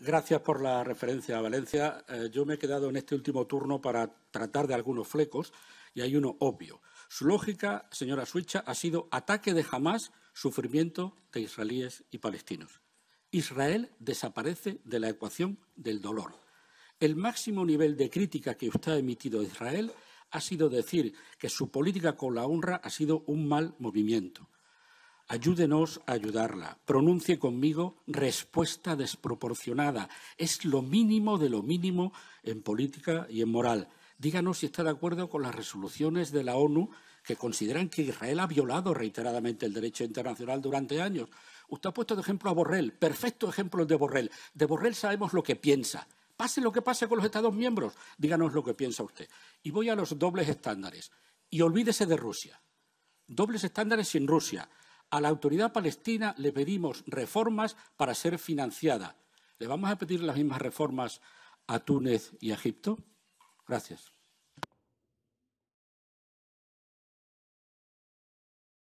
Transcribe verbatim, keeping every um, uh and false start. Gracias por la referencia a Valencia. Eh, yo me he quedado en este último turno para tratar de algunos flecos y hay uno obvio. Su lógica, señora Šuica, ha sido ataque de Hamás, sufrimiento de israelíes y palestinos. Israel desaparece de la ecuación del dolor. El máximo nivel de crítica que usted ha emitido a Israel ha sido decir que su política con la honra ha sido un mal movimiento. Ayúdenos a ayudarla. Pronuncie conmigo respuesta desproporcionada. Es lo mínimo de lo mínimo en política y en moral. Díganos si está de acuerdo con las resoluciones de la ONU que consideran que Israel ha violado reiteradamente el derecho internacional durante años. Usted ha puesto de ejemplo a Borrell. Perfecto ejemplo el de Borrell. De Borrell sabemos lo que piensa. Pase lo que pase con los Estados miembros. Díganos lo que piensa usted. Y voy a los dobles estándares. Y olvídese de Rusia. Dobles estándares sin Rusia. A la autoridad palestina le pedimos reformas para ser financiada. ¿Le vamos a pedir las mismas reformas a Túnez y a Egipto? Gracias.